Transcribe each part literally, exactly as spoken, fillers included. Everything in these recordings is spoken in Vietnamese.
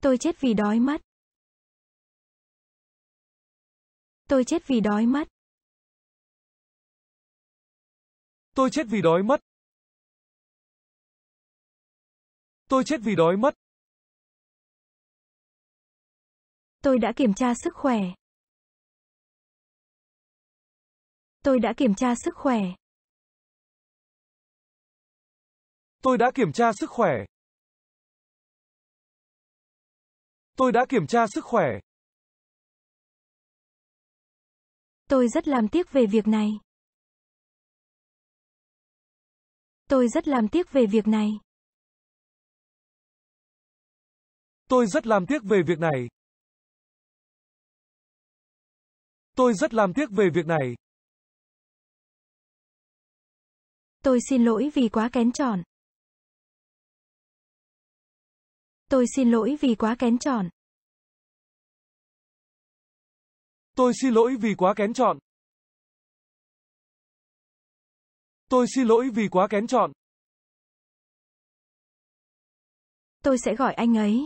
Tôi chết vì đói mất. Tôi chết vì đói mất. Tôi chết vì đói mất. Tôi chết vì đói mất. Tôi đã kiểm tra sức khỏe. Tôi đã kiểm tra sức khỏe. Tôi đã kiểm tra sức khỏe. Tôi đã kiểm tra sức khỏe. Tôi rất làm tiếc về việc này. Tôi rất làm tiếc về việc này. Tôi rất làm tiếc về việc này. Tôi rất làm tiếc về việc này. Tôi xin lỗi vì quá kén chọn. Tôi xin lỗi vì quá kén chọn. Tôi xin lỗi vì quá kén chọn. Tôi xin lỗi vì quá kén chọn. Tôi sẽ gọi anh ấy.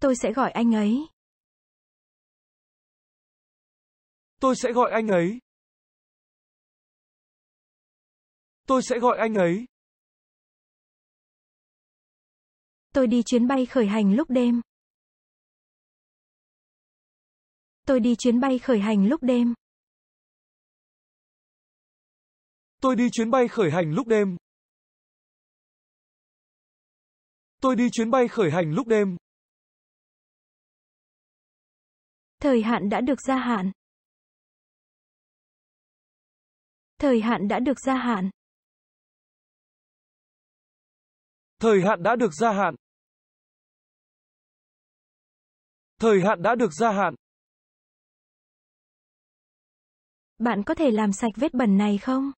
Tôi sẽ gọi anh ấy. Tôi sẽ gọi anh ấy. Tôi sẽ gọi anh ấy. Tôi đi chuyến bay khởi hành lúc đêm. Tôi đi chuyến bay khởi hành lúc đêm. Tôi đi chuyến bay khởi hành lúc đêm. Tôi đi chuyến bay khởi hành lúc đêm. Thời hạn đã được gia hạn. Thời hạn đã được gia hạn. Thời hạn đã được gia hạn. Thời hạn đã được gia hạn. Bạn có thể làm sạch vết bẩn này không?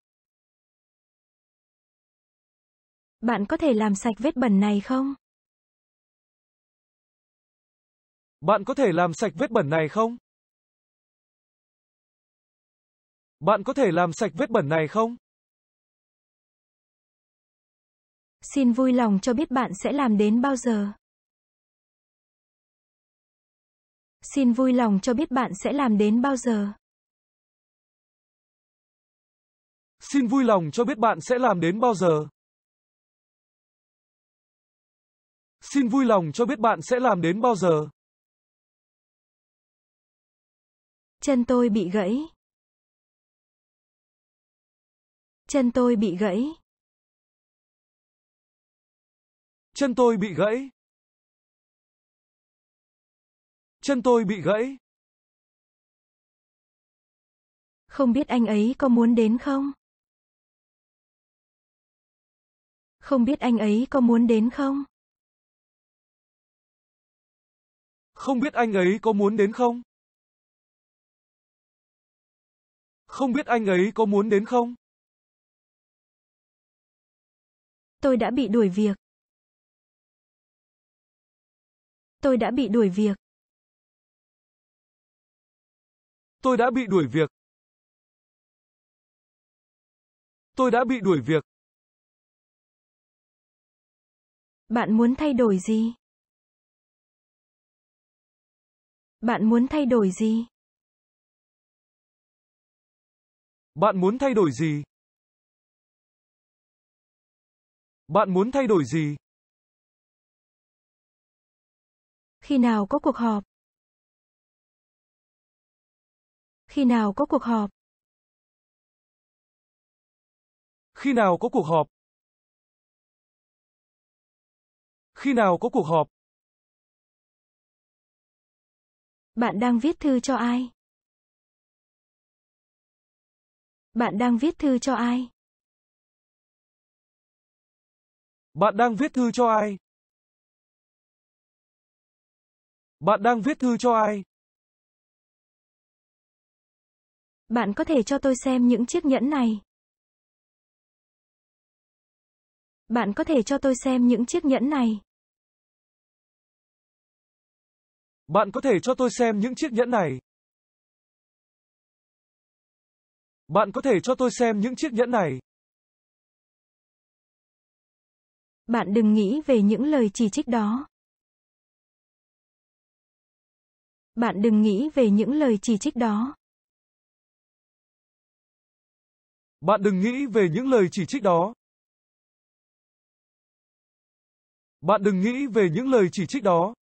Bạn có thể làm sạch vết bẩn này không? Bạn có thể làm sạch vết bẩn này không? Bạn có thể làm sạch vết bẩn này không? Xin vui lòng cho biết bạn sẽ làm đến bao giờ? Xin vui lòng cho biết bạn sẽ làm đến bao giờ? Xin vui lòng cho biết bạn sẽ làm đến bao giờ? Xin vui lòng cho biết bạn sẽ làm đến bao giờ? Chân tôi bị gãy. Chân tôi bị gãy. Chân tôi bị gãy. Chân tôi bị gãy. Không biết anh ấy có muốn đến không? Không biết anh ấy có muốn đến không? Không biết anh ấy có muốn đến không? Không biết anh ấy có muốn đến không? Tôi đã bị đuổi việc. Tôi đã bị đuổi việc. Tôi đã bị đuổi việc. Tôi đã bị đuổi việc. Bạn muốn thay đổi gì? Bạn muốn thay đổi gì? Bạn muốn thay đổi gì? Bạn muốn thay đổi gì? Khi nào có cuộc họp? Khi nào có cuộc họp? Khi nào có cuộc họp? Khi nào có cuộc họp? Bạn đang viết thư cho ai? Bạn đang viết thư cho ai? Bạn đang viết thư cho ai? Bạn đang viết thư cho ai? Bạn có thể cho tôi xem những chiếc nhẫn này. Bạn có thể cho tôi xem những chiếc nhẫn này. Bạn có thể cho tôi xem những chiếc nhẫn này. Bạn có thể cho tôi xem những chiếc nhẫn này. Bạn đừng nghĩ về những lời chỉ trích đó. Bạn đừng nghĩ về những lời chỉ trích đó. Bạn đừng nghĩ về những lời chỉ trích đó. Bạn đừng nghĩ về những lời chỉ trích đó.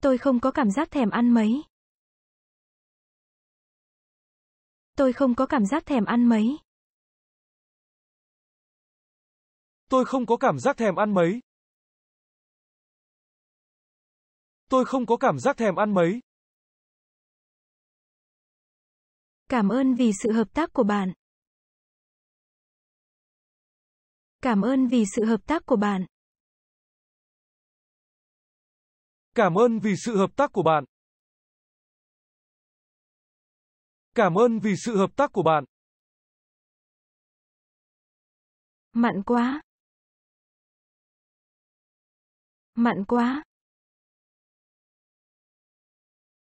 Tôi không có cảm giác thèm ăn mấy. Tôi không có cảm giác thèm ăn mấy. Tôi không có cảm giác thèm ăn mấy. Tôi không có cảm giác thèm ăn mấy. Cảm ơn vì sự hợp tác của bạn. Cảm ơn vì sự hợp tác của bạn. Cảm ơn vì sự hợp tác của bạn. Cảm ơn vì sự hợp tác của bạn. Mặn quá. Mặn quá.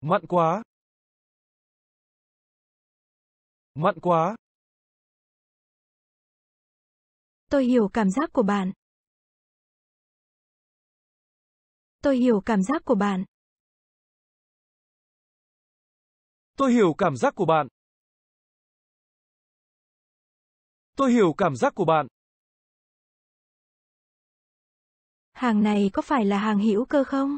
Mặn quá. Mặn quá. Tôi hiểu cảm giác của bạn. Tôi hiểu cảm giác của bạn. Tôi hiểu cảm giác của bạn. Tôi hiểu cảm giác của bạn. Hàng này có phải là hàng hữu cơ không?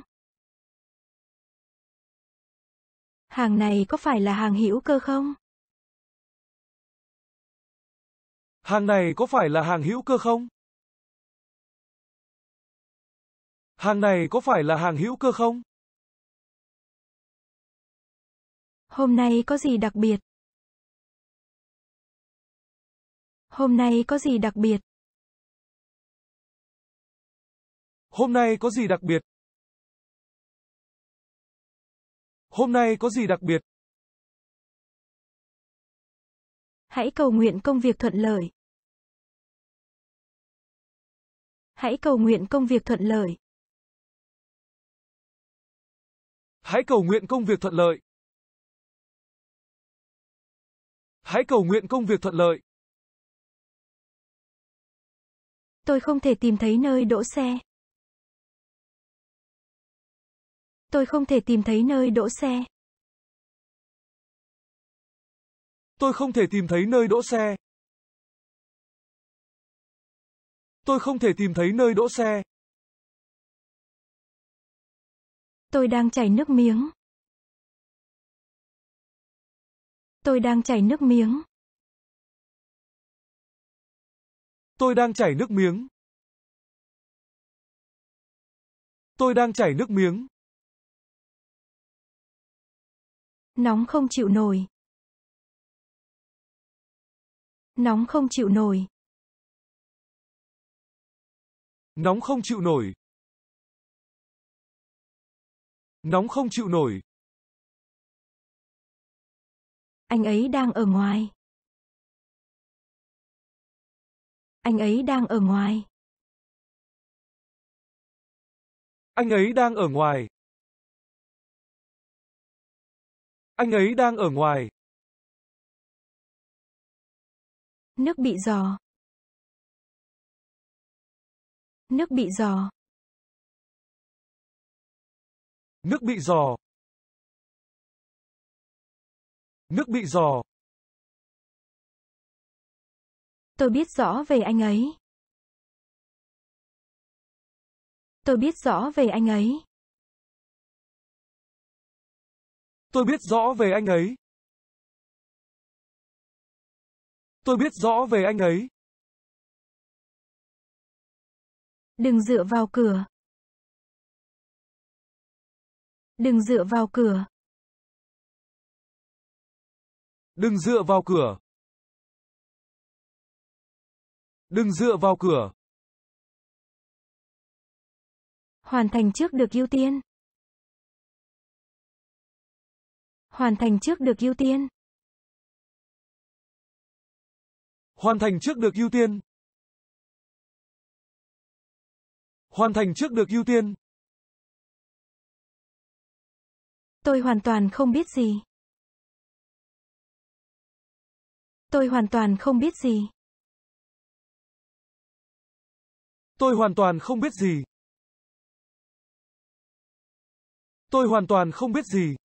Hàng này có phải là hàng hữu cơ không? Hàng này có phải là hàng hữu cơ không? Hàng này có phải là hàng hữu cơ không? Hôm nay có gì đặc biệt? Hôm nay có gì đặc biệt? Hôm nay có gì đặc biệt? Hôm nay có gì đặc biệt? Hãy cầu nguyện công việc thuận lợi. Hãy cầu nguyện công việc thuận lợi. Hãy cầu nguyện công việc thuận lợi. Hãy cầu nguyện công việc thuận lợi. Tôi không thể tìm thấy nơi đỗ xe. Tôi không thể tìm thấy nơi đỗ xe. Tôi không thể tìm thấy nơi đỗ xe. Tôi không thể tìm thấy nơi đỗ xe. Tôi đang chảy nước miếng. Tôi đang chảy nước miếng. Tôi đang chảy nước miếng. Tôi đang chảy nước miếng. Nóng không chịu nổi. Nóng không chịu nổi. Nóng không chịu nổi. Nóng không chịu nổi. Anh ấy đang ở ngoài. Anh ấy đang ở ngoài. Anh ấy đang ở ngoài. Anh ấy đang ở ngoài. Nước bị rò. Nước bị rò. Nước bị rò. Nước bị rò. Tôi biết rõ về anh ấy. Tôi biết rõ về anh ấy. Tôi biết rõ về anh ấy. Tôi biết rõ về anh ấy. Đừng dựa vào cửa. Đừng dựa vào cửa. Đừng dựa vào cửa. Đừng dựa vào cửa. Hoàn thành trước được ưu tiên. Hoàn thành trước được ưu tiên. Hoàn thành trước được ưu tiên. Hoàn thành trước được ưu tiên. Tôi hoàn toàn không biết gì. Tôi hoàn toàn không biết gì. Tôi hoàn toàn không biết gì. Tôi hoàn toàn không biết gì.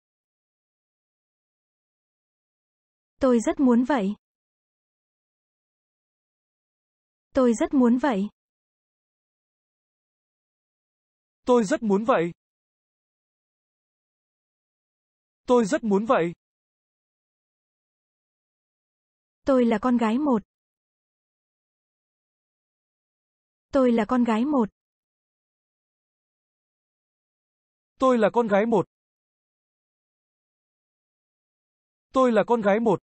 Tôi rất muốn vậy. Tôi rất muốn vậy. Tôi rất muốn vậy. Tôi rất muốn vậy. Tôi là con gái một. Tôi là con gái một. Tôi là con gái một. Tôi là con gái một.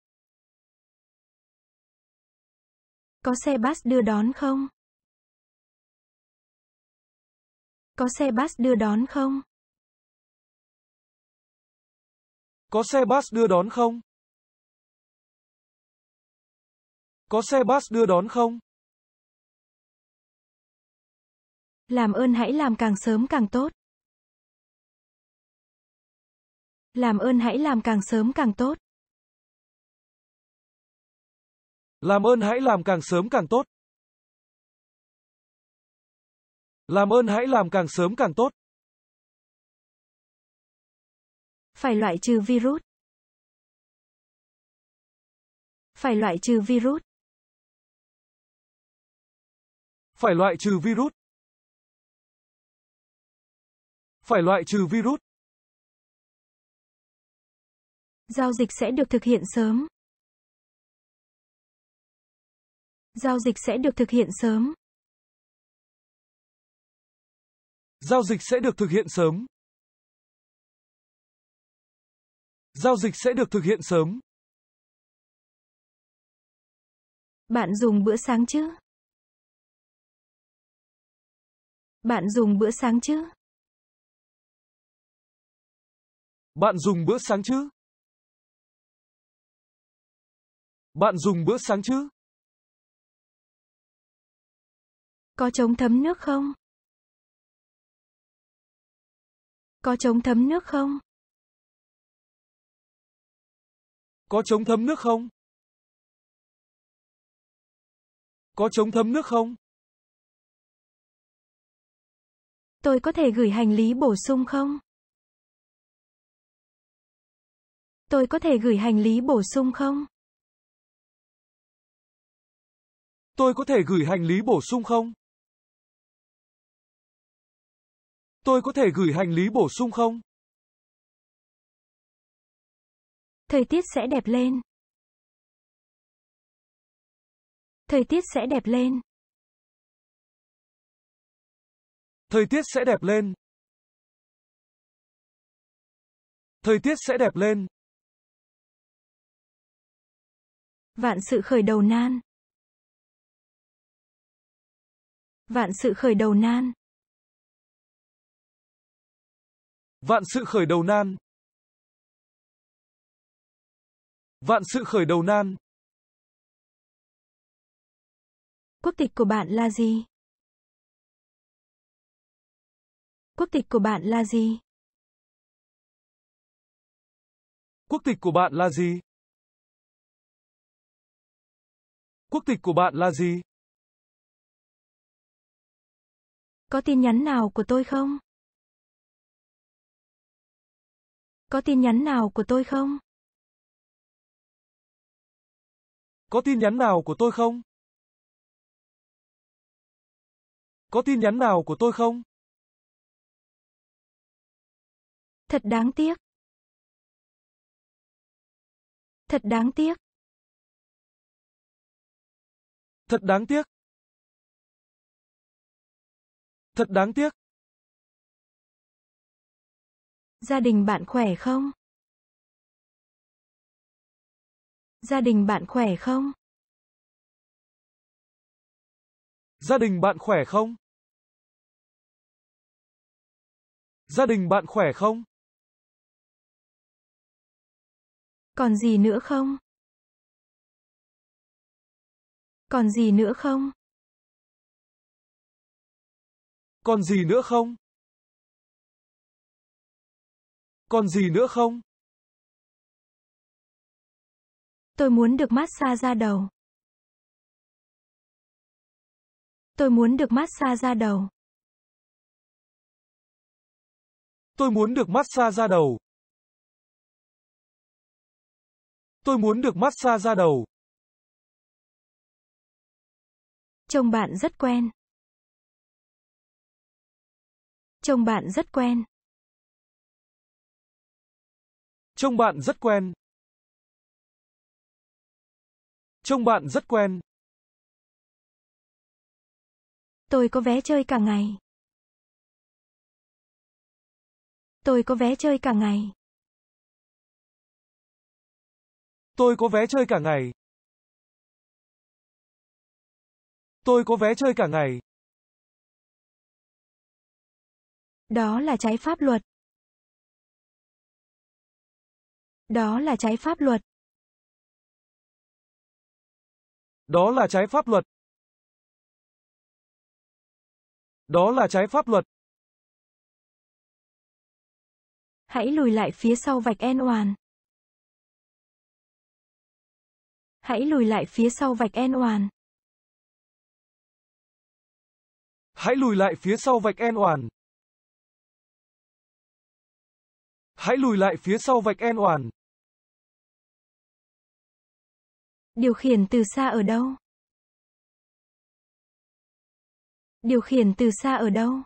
Có xe bus đưa đón không? Có xe bus đưa đón không? Có xe bus đưa đón không? Có xe bus đưa đón không? Làm ơn hãy làm càng sớm càng tốt. Làm ơn hãy làm càng sớm càng tốt. Làm ơn hãy làm càng sớm càng tốt. Làm ơn hãy làm càng sớm càng tốt. Phải loại trừ virus. Phải loại trừ virus. Phải loại trừ virus. Phải loại trừ virus. Giao dịch sẽ được thực hiện sớm. Giao dịch sẽ được thực hiện sớm. Giao dịch sẽ được thực hiện sớm. Giao dịch sẽ được thực hiện sớm. Bạn dùng bữa sáng chứ? Bạn dùng bữa sáng chứ? Bạn dùng bữa sáng chứ? Bạn dùng bữa sáng chứ? Có chống thấm nước không? Có chống thấm nước không? Có chống thấm nước không? Có chống thấm nước không? Tôi có thể gửi hành lý bổ sung không? Tôi có thể gửi hành lý bổ sung không? Tôi có thể gửi hành lý bổ sung không? Tôi có thể gửi hành lý bổ sung không? Thời tiết sẽ đẹp lên. Thời tiết sẽ đẹp lên. Thời tiết sẽ đẹp lên. Thời tiết sẽ đẹp lên. Vạn sự khởi đầu nan. Vạn sự khởi đầu nan. Vạn sự khởi đầu nan. Vạn sự khởi đầu nan. Quốc tịch của bạn là gì? Quốc tịch của bạn là gì? Quốc tịch của bạn là gì? Quốc tịch của bạn là gì? Có tin nhắn nào của tôi không? Có tin nhắn nào của tôi không? Có tin nhắn nào của tôi không? Có tin nhắn nào của tôi không? Thật đáng tiếc. Thật đáng tiếc. Thật đáng tiếc. Thật đáng tiếc. Gia đình bạn khỏe không? Gia đình bạn khỏe không? Gia đình bạn khỏe không? Gia đình bạn khỏe không? Còn gì nữa không? Còn gì nữa không? Còn gì nữa không? Còn gì nữa không? Tôi muốn được massage da đầu. Tôi muốn được massage da đầu. Tôi muốn được massage da đầu. Tôi muốn được massage da đầu. Trông bạn rất quen. Trông bạn rất quen. Trông bạn rất quen. Trông bạn rất quen. Tôi có vé chơi cả ngày. Tôi có vé chơi cả ngày. Tôi có vé chơi cả ngày. Tôi có vé chơi cả ngày. Đó là trái pháp luật. Đó là trái pháp luật. Đó là trái pháp luật. Đó là trái pháp luật. Hãy lùi lại phía sau vạch en oàn. Hãy lùi lại phía sau vạch en oàn. Hãy lùi lại phía sau vạch en oàn. Hãy lùi lại phía sau vạch en oàn. Điều khiển từ xa ở đâu? Điều khiển từ xa ở đâu?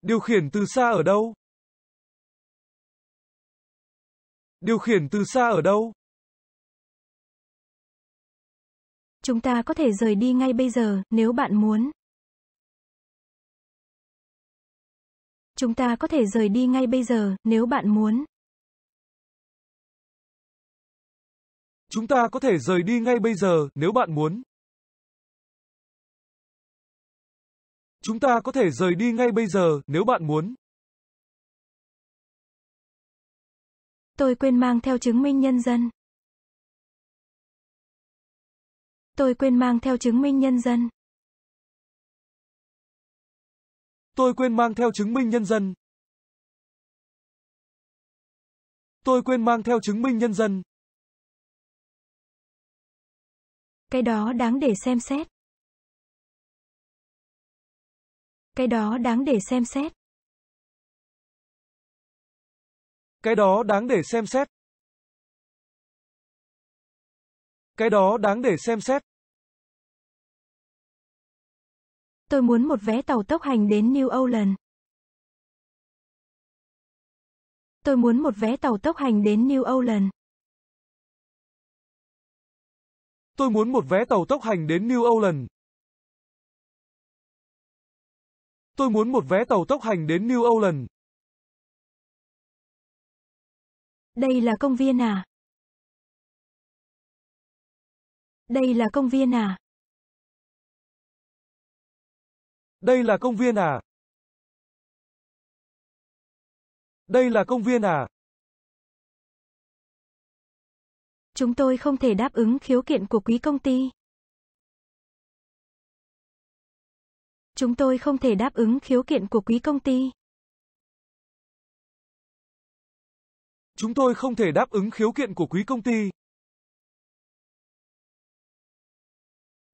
Điều khiển từ xa ở đâu? Điều khiển từ xa ở đâu? Chúng ta có thể rời đi ngay bây giờ, nếu bạn muốn. Chúng ta có thể rời đi ngay bây giờ, nếu bạn muốn. Chúng ta có thể rời đi ngay bây giờ, nếu bạn muốn. Chúng ta có thể rời đi ngay bây giờ, nếu bạn muốn. Tôi quên mang theo chứng minh nhân dân. Tôi quên mang theo chứng minh nhân dân. Tôi quên mang theo chứng minh nhân dân. Tôi quên mang theo chứng minh nhân dân. Cái đó đáng để xem xét. Cái đó đáng để xem xét. Cái đó đáng để xem xét. Cái đó đáng để xem xét. Tôi muốn một vé tàu tốc hành đến New Orleans. Tôi muốn một vé tàu tốc hành đến New Orleans. Tôi muốn một vé tàu tốc hành đến New Orleans. Tôi muốn một vé tàu tốc hành đến New Orleans. Đây là công viên à? Đây là công viên à? Đây là công viên à? Đây là công viên à? Chúng tôi không thể đáp ứng khiếu kiện của quý công ty. Chúng tôi không thể đáp ứng khiếu kiện của quý công ty. Chúng tôi không thể đáp ứng khiếu kiện của quý công ty.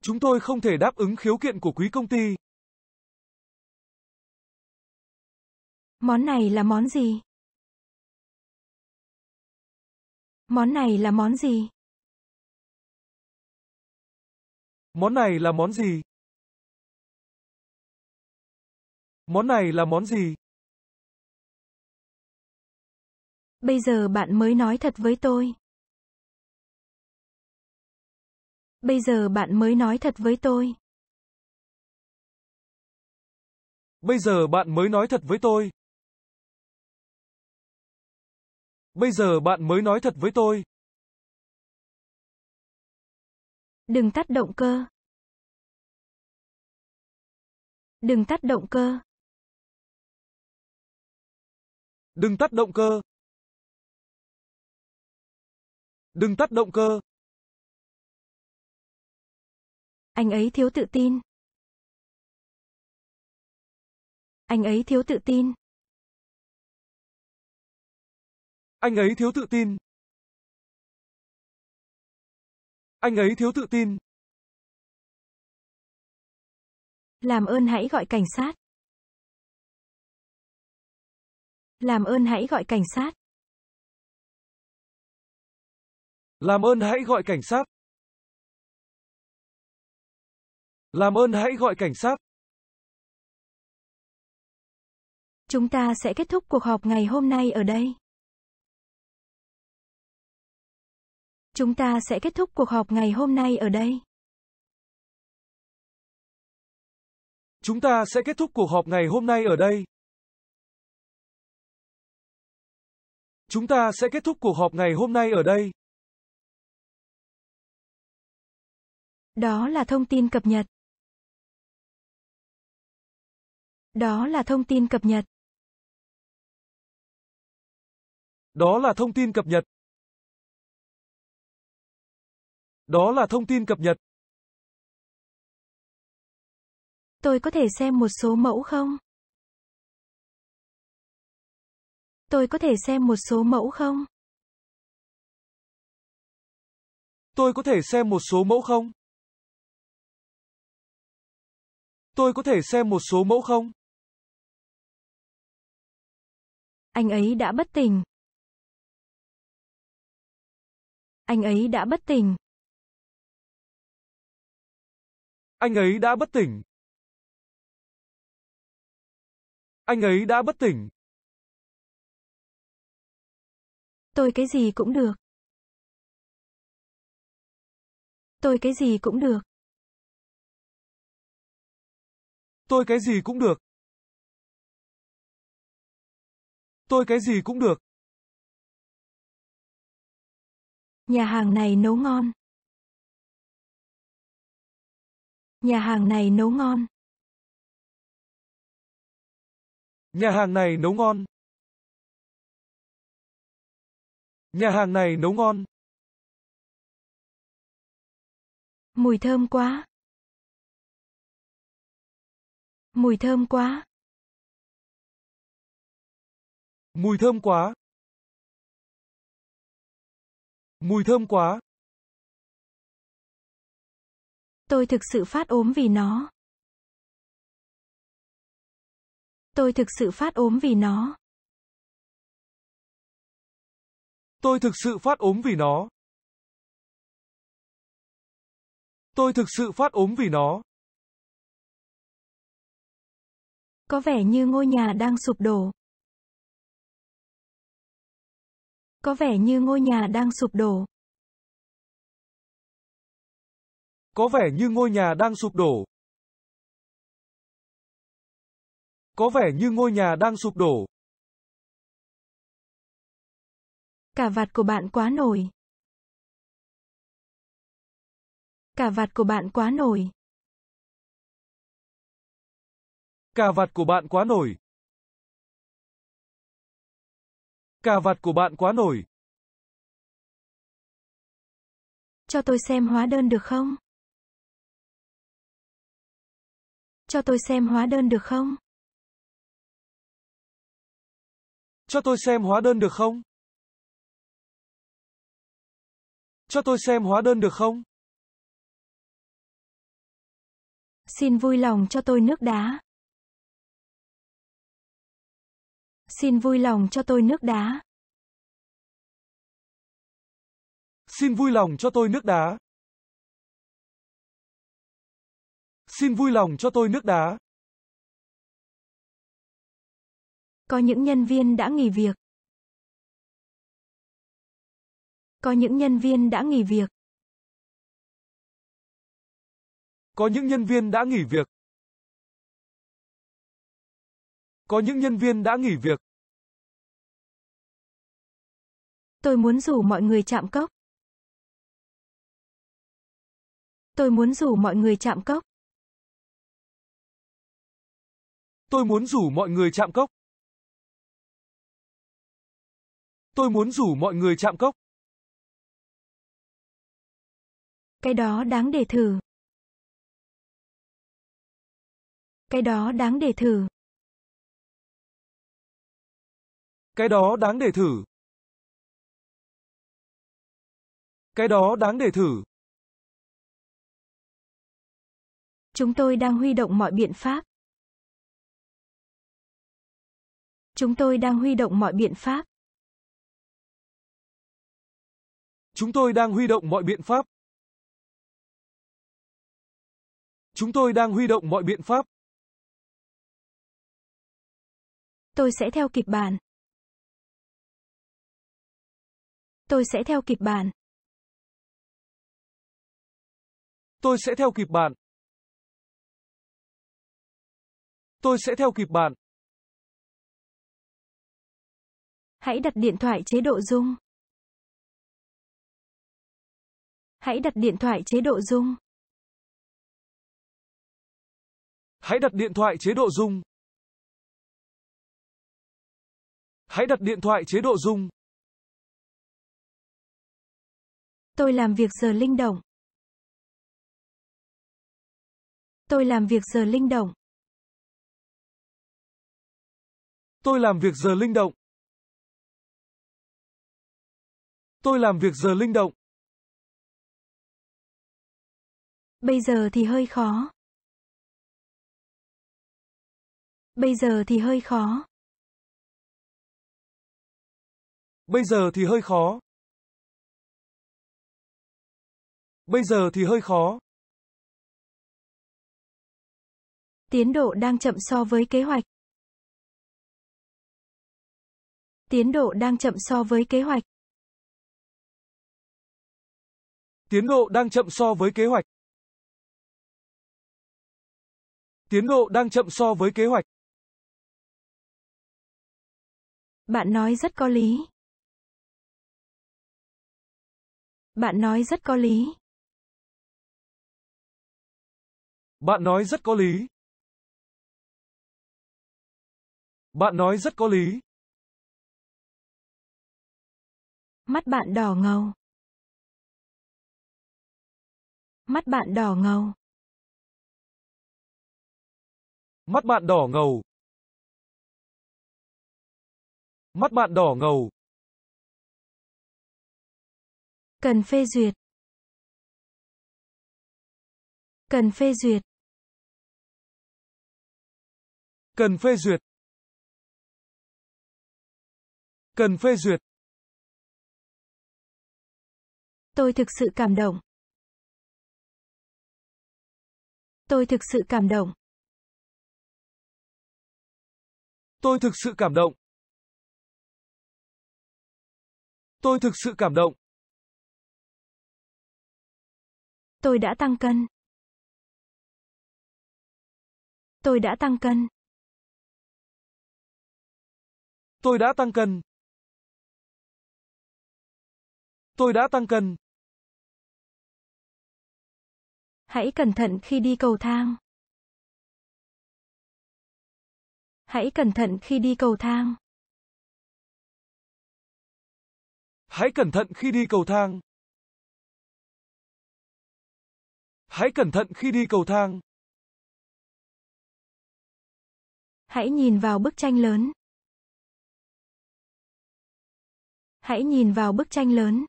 Chúng tôi không thể đáp ứng khiếu kiện của quý công ty. Món này là món gì? Món này là món gì? Món này là món gì? Món này là món gì? Bây giờ bạn mới nói thật với tôi. Bây giờ bạn mới nói thật với tôi. Bây giờ bạn mới nói thật với tôi. Bây giờ bạn mới nói thật với tôi. Đừng tắt động cơ. Đừng tắt động cơ. Đừng tắt động cơ. Đừng tắt động cơ. Anh ấy thiếu tự tin. Anh ấy thiếu tự tin. Anh ấy thiếu tự tin. Anh ấy thiếu tự tin. Làm ơn hãy gọi cảnh sát. Làm ơn hãy gọi cảnh sát. Làm ơn hãy gọi cảnh sát. Làm ơn hãy gọi cảnh sát. Chúng ta sẽ kết thúc cuộc họp ngày hôm nay ở đây. Chúng ta sẽ kết thúc cuộc họp ngày hôm nay ở đây. Chúng ta sẽ kết thúc cuộc họp ngày hôm nay ở đây. Chúng ta sẽ kết thúc cuộc họp ngày hôm nay ở đây. Đó là thông tin cập nhật. Đó là thông tin cập nhật. Đó là thông tin cập nhật. Đó là thông tin cập nhật. Tôi có thể xem một số mẫu không? Tôi có thể xem một số mẫu không? Tôi có thể xem một số mẫu không? Tôi có thể xem một số mẫu không? Anh ấy đã bất tỉnh. Anh ấy đã bất tỉnh. Anh ấy đã bất tỉnh. Anh ấy đã bất tỉnh. Tôi cái gì cũng được. Tôi cái gì cũng được. Tôi cái gì cũng được. Tôi cái gì cũng được. Nhà hàng này nấu ngon. Nhà hàng này nấu ngon. Nhà hàng này nấu ngon. Nhà hàng này nấu ngon. Mùi thơm quá. Mùi thơm quá. Mùi thơm quá. Mùi thơm quá. Tôi thực sự phát ốm vì nó. Tôi thực sự phát ốm vì nó. Tôi thực sự phát ốm vì nó. Tôi thực sự phát ốm vì nó. Có vẻ như ngôi nhà đang sụp đổ. Có vẻ như ngôi nhà đang sụp đổ. Có vẻ như ngôi nhà đang sụp đổ. Có vẻ như ngôi nhà đang sụp đổ. Cà vạt của bạn quá nổi. Cà vạt của bạn quá nổi. Cà vạt của bạn quá nổi. Cà vạt của bạn quá nổi. Cho tôi xem hóa đơn được không? Cho tôi xem hóa đơn được không? Cho tôi xem hóa đơn được không? Cho tôi xem hóa đơn được không? Xin vui lòng cho tôi nước đá. Xin vui lòng cho tôi nước đá. Xin vui lòng cho tôi nước đá. Xin vui lòng cho tôi nước đá. Có những nhân viên đã nghỉ việc. Có những nhân viên đã nghỉ việc. Có những nhân viên đã nghỉ việc. Có những nhân viên đã nghỉ việc. Tôi muốn rủ mọi người chạm cốc. Tôi muốn rủ mọi người chạm cốc. Tôi muốn rủ mọi người chạm cốc. Tôi muốn rủ mọi người chạm cốc. Cái đó đáng để thử. Cái đó đáng để thử. Cái đó đáng để thử. Cái đó đáng để thử. Chúng tôi đang huy động mọi biện pháp. Chúng tôi đang huy động mọi biện pháp. Chúng tôi đang huy động mọi biện pháp. Chúng tôi đang huy động mọi biện pháp. Tôi sẽ theo kịp bạn. Tôi sẽ theo kịp bạn. Tôi sẽ theo kịp bạn. Tôi sẽ theo kịp bạn. Hãy đặt điện thoại chế độ rung. Hãy đặt điện thoại chế độ rung. Hãy đặt điện thoại chế độ rung. Hãy đặt điện thoại chế độ rung. Tôi làm việc giờ linh động. Tôi làm việc giờ linh động. Tôi làm việc giờ linh động. Tôi làm việc giờ linh động. Bây giờ thì hơi khó. Bây giờ thì hơi khó. Bây giờ thì hơi khó. Bây giờ thì hơi khó. Tiến độ đang chậm so với kế hoạch. Tiến độ đang chậm so với kế hoạch. Tiến độ đang chậm so với kế hoạch. Tiến độ đang chậm so với kế hoạch. Bạn nói rất có lý. Bạn nói rất có lý. Bạn nói rất có lý. Bạn nói rất có lý. Mắt bạn đỏ ngầu. Mắt bạn đỏ ngầu. Mắt bạn đỏ ngầu. Mắt bạn đỏ ngầu. Cần phê duyệt. Cần phê duyệt. Cần phê duyệt. Cần phê duyệt. Tôi thực sự cảm động. Tôi thực sự cảm động. Tôi thực sự cảm động. Tôi thực sự cảm động. Tôi đã tăng cân. Tôi đã tăng cân. Tôi đã tăng cân. Tôi đã tăng cân. Hãy cẩn thận khi đi cầu thang. Hãy cẩn thận khi đi cầu thang. Hãy cẩn thận khi đi cầu thang. Hãy cẩn thận khi đi cầu thang. Hãy nhìn vào bức tranh lớn. Hãy nhìn vào bức tranh lớn.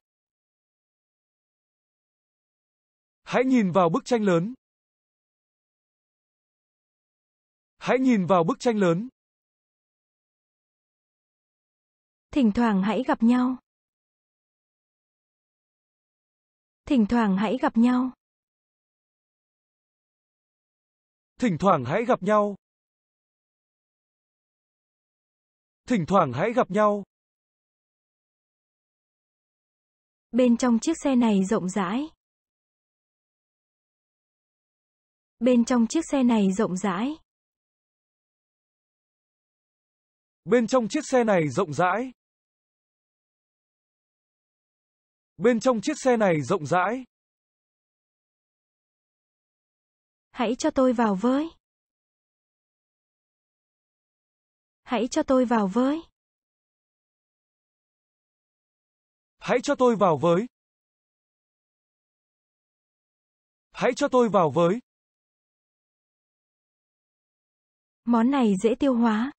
Hãy nhìn vào bức tranh lớn. Hãy nhìn vào bức tranh lớn. Thỉnh thoảng hãy gặp nhau. Thỉnh thoảng hãy gặp nhau. Thỉnh thoảng hãy gặp nhau. Thỉnh thoảng hãy gặp nhau. Bên trong chiếc xe này rộng rãi. Bên trong chiếc xe này rộng rãi. Bên trong chiếc xe này rộng rãi. Bên trong chiếc xe này rộng rãi. Hãy cho tôi vào với. Hãy cho tôi vào với. Hãy cho tôi vào với. Hãy cho tôi vào với. Món này dễ tiêu hóa.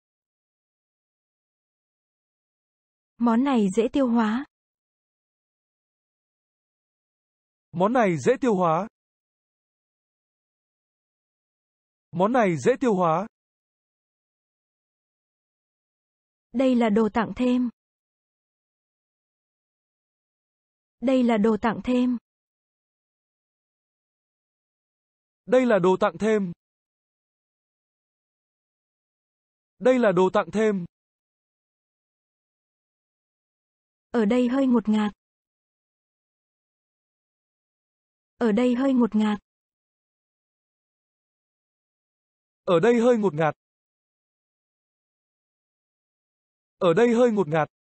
Món này dễ tiêu hóa. Món này dễ tiêu hóa. Món này dễ tiêu hóa. Đây là đồ tặng thêm. Đây là đồ tặng thêm. Đây là đồ tặng thêm. Đây là đồ tặng thêm. Ở đây hơi ngột ngạt. Ở đây hơi ngột ngạt. Ở đây hơi ngột ngạt. Ở đây hơi ngột ngạt.